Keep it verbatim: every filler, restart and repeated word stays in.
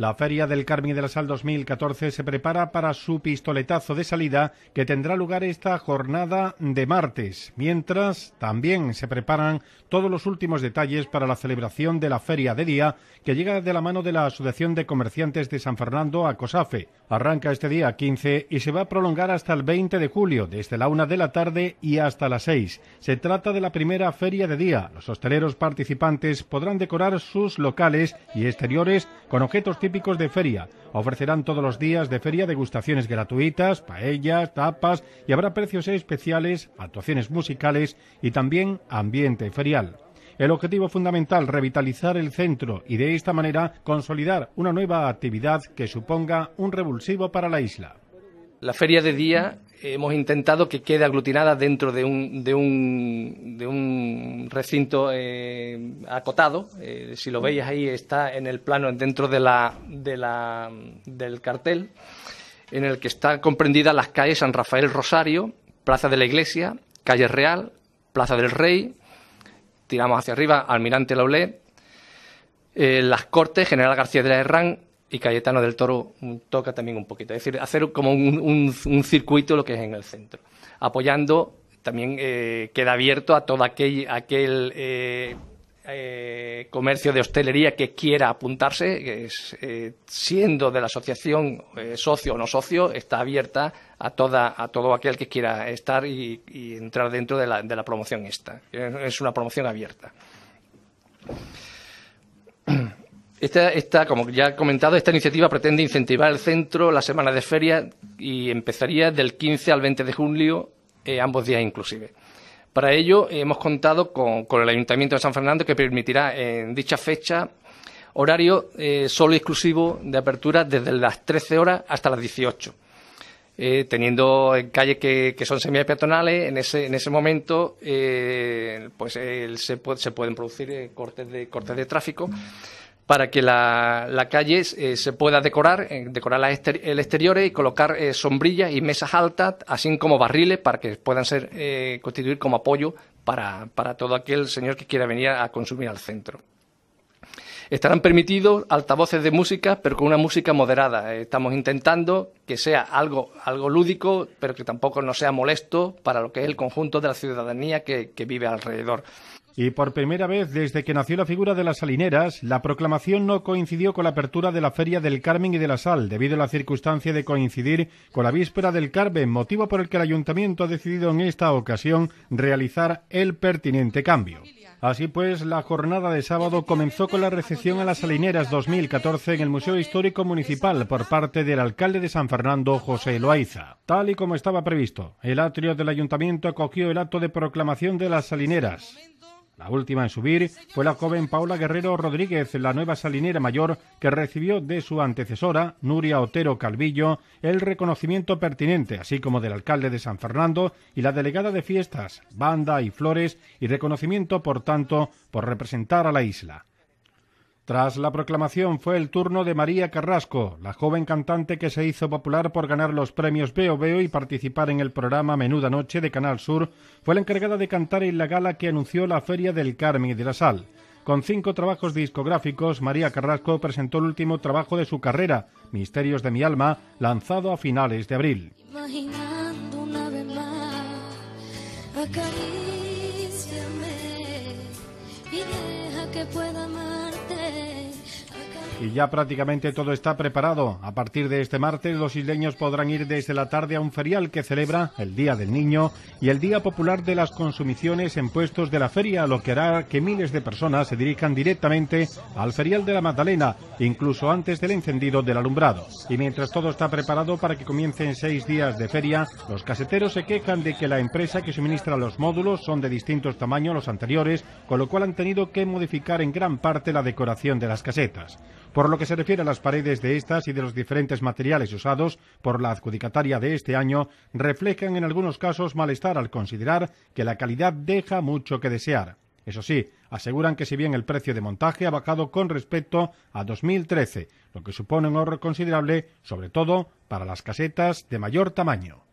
La Feria del Carmen de la Sal dos mil catorce se prepara para su pistoletazo de salida, que tendrá lugar esta jornada de martes, mientras también se preparan todos los últimos detalles para la celebración de la Feria de Día, que llega de la mano de la Asociación de Comerciantes de San Fernando a COSAFE. Arranca este día quince y se va a prolongar hasta el veinte de julio, desde la una de la tarde y hasta las seis. Se trata de la primera Feria de Día. Los hosteleros participantes podrán decorar sus locales y exteriores con objetos típicos típicos de feria. Ofrecerán todos los días de feria degustaciones gratuitas, paellas, tapas, y habrá precios especiales, actuaciones musicales y también ambiente ferial. El objetivo fundamental, revitalizar el centro y de esta manera consolidar una nueva actividad que suponga un revulsivo para la isla. La feria de día hemos intentado que quede aglutinada dentro de un, de un, de un recinto eh, acotado. Eh, si lo veis ahí, está en el plano dentro de la, de la, del cartel, en el que están comprendidas las calles San Rafael Rosario, Plaza de la Iglesia, Calle Real, Plaza del Rey, tiramos hacia arriba, Almirante Laulé, eh, las Cortes, General García de la Herrán, y Cayetano del Toro toca también un poquito. Es decir, hacer como un, un, un circuito lo que es en el centro. Apoyando, también eh, queda abierto a todo aquel, aquel eh, eh, comercio de hostelería que quiera apuntarse, que es, eh, siendo de la asociación eh, socio o no socio, está abierta a, toda, a todo aquel que quiera estar y, y entrar dentro de la, de la promoción esta. Es una promoción abierta. Esta, esta, como ya he comentado, esta iniciativa pretende incentivar el centro, la semana de feria, y empezaría del quince al veinte de julio, eh, ambos días inclusive. Para ello eh, hemos contado con, con el Ayuntamiento de San Fernando, que permitirá en dicha fecha horario eh, solo y exclusivo de apertura desde las trece horas hasta las dieciocho. Eh, teniendo en calles que, que son semipeatonales, en ese, en ese momento eh, pues, eh, se, puede, se pueden producir eh, cortes, de, cortes de tráfico, para que la, la calle eh, se pueda decorar, eh, decorar las exter el exterior y colocar eh, sombrillas y mesas altas, así como barriles para que puedan ser eh, constituir como apoyo para, para todo aquel señor que quiera venir a consumir al centro. Estarán permitidos altavoces de música, pero con una música moderada. Estamos intentando que sea algo, algo lúdico, pero que tampoco no sea molesto para lo que es el conjunto de la ciudadanía que, que vive alrededor. Y por primera vez desde que nació la figura de las salineras, la proclamación no coincidió con la apertura de la Feria del Carmen y de la Sal, debido a la circunstancia de coincidir con la víspera del Carmen, motivo por el que el Ayuntamiento ha decidido en esta ocasión realizar el pertinente cambio. Así pues, la jornada de sábado comenzó con la recepción a las salineras dos mil catorce en el Museo Histórico Municipal por parte del alcalde de San Fernando, José Loaiza. Tal y como estaba previsto, el atrio del Ayuntamiento acogió el acto de proclamación de las salineras. La última en subir fue la joven Paula Guerrero Rodríguez, la nueva salinera mayor, que recibió de su antecesora, Nuria Otero Calvillo, el reconocimiento pertinente, así como del alcalde de San Fernando y la delegada de fiestas, Banda y Flores, y reconocimiento, por tanto, por representar a la isla. Tras la proclamación fue el turno de María Carrasco, la joven cantante que se hizo popular por ganar los premios Veo Veo y participar en el programa Menuda Noche de Canal Sur. Fue la encargada de cantar en la gala que anunció la Feria del Carmen y de la Sal. Con cinco trabajos discográficos, María Carrasco presentó el último trabajo de su carrera, Misterios de mi alma, lanzado a finales de abril. Imaginando una vez más, acaríciame y deja que pueda amar. Y ya prácticamente todo está preparado. A partir de este martes, los isleños podrán ir desde la tarde a un ferial que celebra el Día del Niño y el Día Popular de las Consumiciones en puestos de la feria, lo que hará que miles de personas se dirijan directamente al ferial de la Magdalena, incluso antes del encendido del alumbrado. Y mientras todo está preparado para que comiencen seis días de feria, los caseteros se quejan de que la empresa que suministra los módulos son de distintos tamaños a los anteriores, con lo cual han tenido que modificar en gran parte la decoración de las casetas. Por lo que se refiere a las paredes de estas y de los diferentes materiales usados por la adjudicataria de este año, reflejan en algunos casos malestar al considerar que la calidad deja mucho que desear. Eso sí, aseguran que si bien el precio de montaje ha bajado con respecto a dos mil trece, lo que supone un ahorro considerable, sobre todo para las casetas de mayor tamaño.